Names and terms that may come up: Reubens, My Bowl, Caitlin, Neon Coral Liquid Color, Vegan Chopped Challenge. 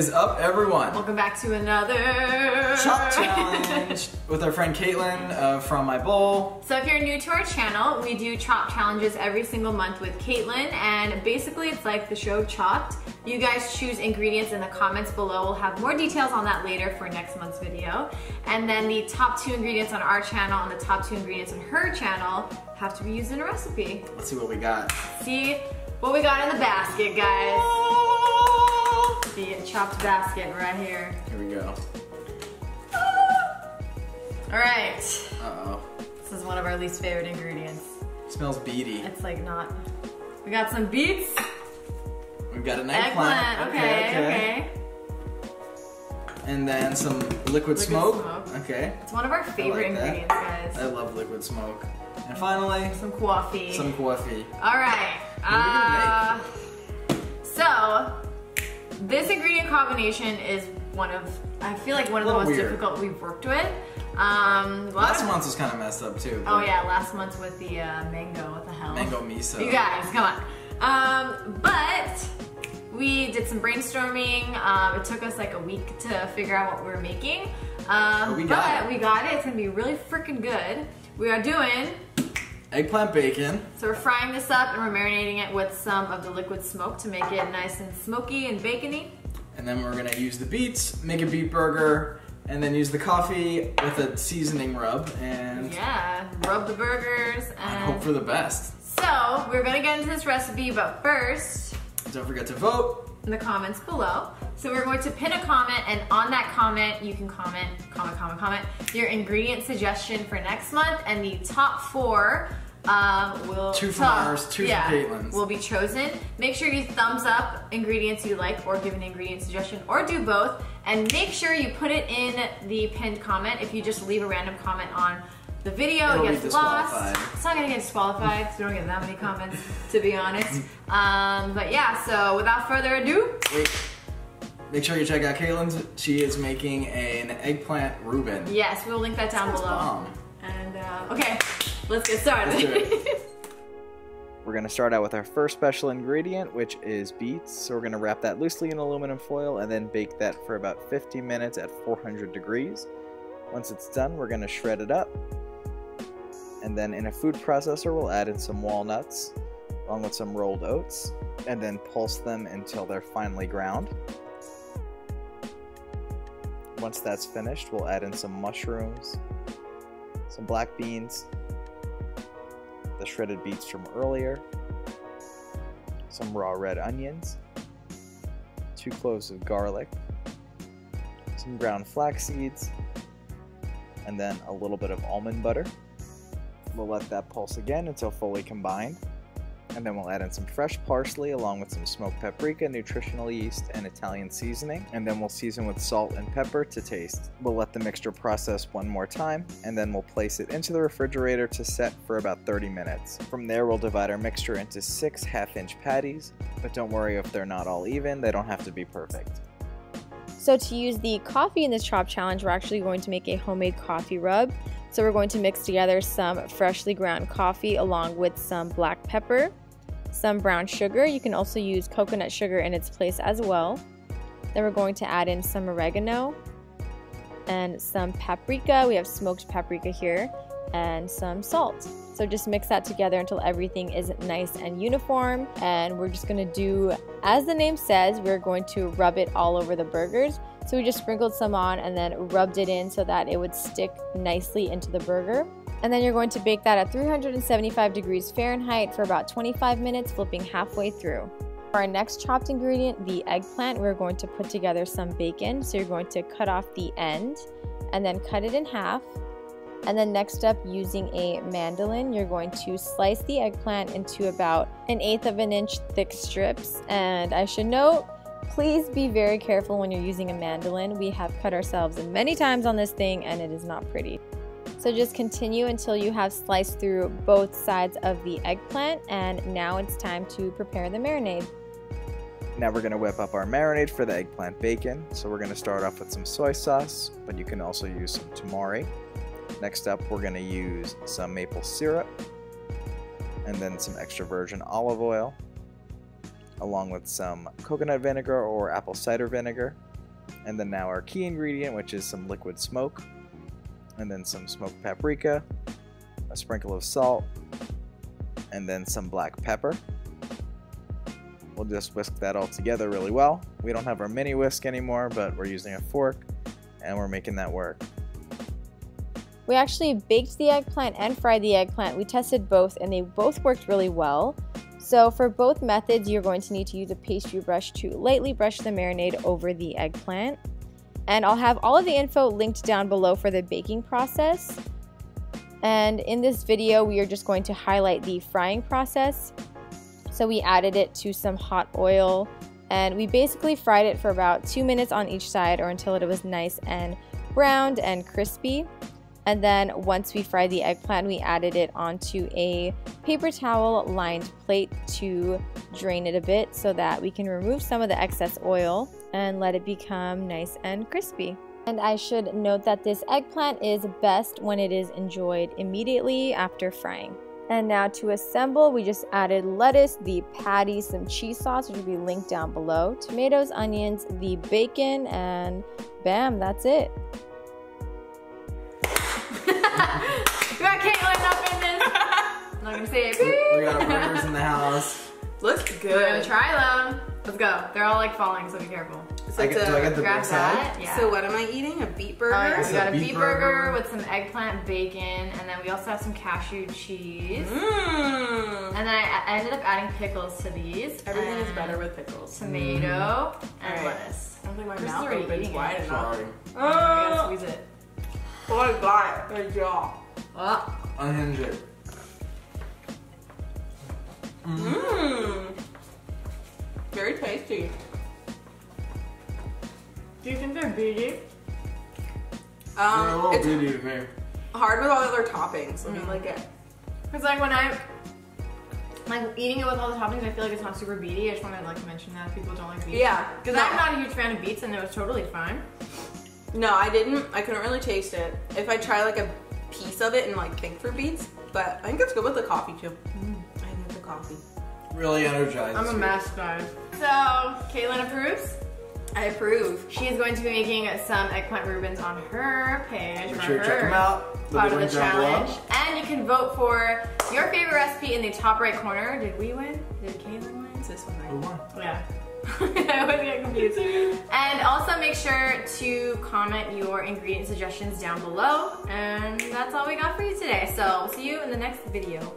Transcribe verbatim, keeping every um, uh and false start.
is up, everyone? Welcome back to another Shop Challenge with our friend Caitlin uh, from My Bowl. So if you're new to our channel, we do Chop Challenges every single month with Caitlin, and basically it's like the show Chopped. You guys choose ingredients in the comments below. We'll have more details on that later for next month's video. And then the top two ingredients on our channel and the top two ingredients on her channel have to be used in a recipe. Let's see what we got. See what we got in the basket, guys. Oh! The chopped basket right here. Here we go. Ah! All right. Uh-oh. This is one of our least favorite ingredients. It smells beady. It's like not. We got some beets. We've got an eggplant. eggplant. Okay, okay, okay. And then some liquid, liquid smoke. smoke. Okay. It's one of our favorite like ingredients, guys. I love liquid smoke. And finally, some coffee. Some coffee. All right. What are we gonna make? So. This ingredient combination is one of, I feel like one of the most weird. difficult we've worked with. Um, last month's was kind of messed up too. Oh yeah, last month's with the uh, mango, what the hell? Mango miso. You guys, come on. Um, but we did some brainstorming. Um, it took us like a week to figure out what we were making. Um, but we got, but it. we got it. It's gonna be really freaking good. We are doing eggplant bacon. So we're frying this up and we're marinating it with some of the liquid smoke to make it nice and smoky and bacony. And then we're gonna use the beets, make a beet burger, and then use the coffee with a seasoning rub and... Yeah, rub the burgers and... and hope for the best. So we're gonna get into this recipe, but first... Don't forget to vote in the comments below. So we're going to pin a comment, and on that comment, you can comment, comment, comment, comment, your ingredient suggestion for next month, and the top four um, will- Two from top, ours, two yeah, from Caitlin's. Will be chosen. Make sure you thumbs up ingredients you like, or give an ingredient suggestion, or do both, and make sure you put it in the pinned comment. If you just leave a random comment on the video, It'll it gets lost. It's not gonna get disqualified, so we don't get that many comments, to be honest. Um, but yeah, so without further ado, Wait. Make sure you check out Caitlin's. She is making an eggplant Reuben. Yes, we'll link that down That's below. Bomb. And uh, okay, let's get started. Let's we're gonna start out with our first special ingredient, which is beets. So we're gonna wrap that loosely in aluminum foil and then bake that for about fifty minutes at four hundred degrees. Once it's done, we're gonna shred it up. And then in a food processor, we'll add in some walnuts along with some rolled oats and then pulse them until they're finely ground. Once that's finished, we'll add in some mushrooms, some black beans, the shredded beets from earlier, some raw red onions, two cloves of garlic, some ground flax seeds, and then a little bit of almond butter. We'll let that pulse again until fully combined, and then we'll add in some fresh parsley along with some smoked paprika, nutritional yeast, and Italian seasoning, and then we'll season with salt and pepper to taste. We'll let the mixture process one more time, and then we'll place it into the refrigerator to set for about thirty minutes. From there, we'll divide our mixture into six half-inch patties, but don't worry if they're not all even, they don't have to be perfect. So to use the coffee in this Chop Challenge, we're actually going to make a homemade coffee rub. So we're going to mix together some freshly ground coffee along with some black pepper, some brown sugar. You can also use coconut sugar in its place as well. Then we're going to add in some oregano and some paprika. We have smoked paprika here, and some salt. So just mix that together until everything is nice and uniform. And we're just gonna do, as the name says, we're going to rub it all over the burgers. So we just sprinkled some on and then rubbed it in so that it would stick nicely into the burger. And then you're going to bake that at three hundred seventy-five degrees Fahrenheit for about twenty-five minutes, flipping halfway through. For our next chopped ingredient, the eggplant, we're going to put together some bacon. So you're going to cut off the end and then cut it in half. And then next up, using a mandolin, you're going to slice the eggplant into about an eighth of an inch thick strips. And I should note, please be very careful when you're using a mandolin. We have cut ourselves many times on this thing and it is not pretty. So just continue until you have sliced through both sides of the eggplant, and now it's time to prepare the marinade. Now we're gonna whip up our marinade for the eggplant bacon. So we're gonna start off with some soy sauce, but you can also use some tamari. Next up, we're gonna use some maple syrup and then some extra virgin olive oil along with some coconut vinegar or apple cider vinegar. And then now our key ingredient, which is some liquid smoke, and then some smoked paprika, a sprinkle of salt, and then some black pepper. We'll just whisk that all together really well. We don't have our mini whisk anymore, but we're using a fork and we're making that work. We actually baked the eggplant and fried the eggplant. We tested both and they both worked really well. So for both methods, you're going to need to use a pastry brush to lightly brush the marinade over the eggplant. And I'll have all of the info linked down below for the baking process. And in this video, we are just going to highlight the frying process. So we added it to some hot oil and we basically fried it for about two minutes on each side, or until it was nice and browned and crispy. And then once we fried the eggplant, we added it onto a paper towel lined plate to drain it a bit so that we can remove some of the excess oil and let it become nice and crispy. And I should note that this eggplant is best when it is enjoyed immediately after frying. And now to assemble, we just added lettuce, the patty, some cheese sauce, which will be linked down below, tomatoes, onions, the bacon, and bam, that's it. You got Caitlin up in this. I'm not gonna say it. We got burgers in the house. Looks good. We're gonna try them. Let's go. They're all like falling, so be careful. So I get, do I get the grab that? Yeah. So what am I eating? A beet burger? Oh, yeah. We got a beet, beet burger, burger with some eggplant bacon, and then we also have some cashew cheese. Mmm. And then I, I ended up adding pickles to these. Everything is better with pickles. Tomato mm. and right. lettuce. I don't think my We're mouth opens wide enough. Oh, I gotta squeeze it. Oh my god, good job. Uh, Unhinge it. Mmm. Mm. Very tasty. Do you think they're beady? Um, they're a little it's beady to me. Hard with all the other toppings. I mean, like it. It's like when I like eating it with all the toppings, I feel like it's not super beady. I just wanted to like mention that people don't like beets. Yeah, because no. I'm not a huge fan of beets, and it was totally fine. No, I didn't. I couldn't really taste it. If I try like a piece of it and like think for beets, but I think it's good with the coffee too. Mm, I think the coffee really energized. I'm a mess, guys. So Caitlin approves. I approve. She's going to be making some eggplant Reubens on her page. Make sure you check them out. Part of the challenge. And you can vote for your favorite recipe in the top right corner. Did we win? Did Caitlin win? This one. We won. Yeah. I always get confused. And also make sure to comment your ingredient suggestions down below. And that's all we got for you today. So we'll see you in the next video.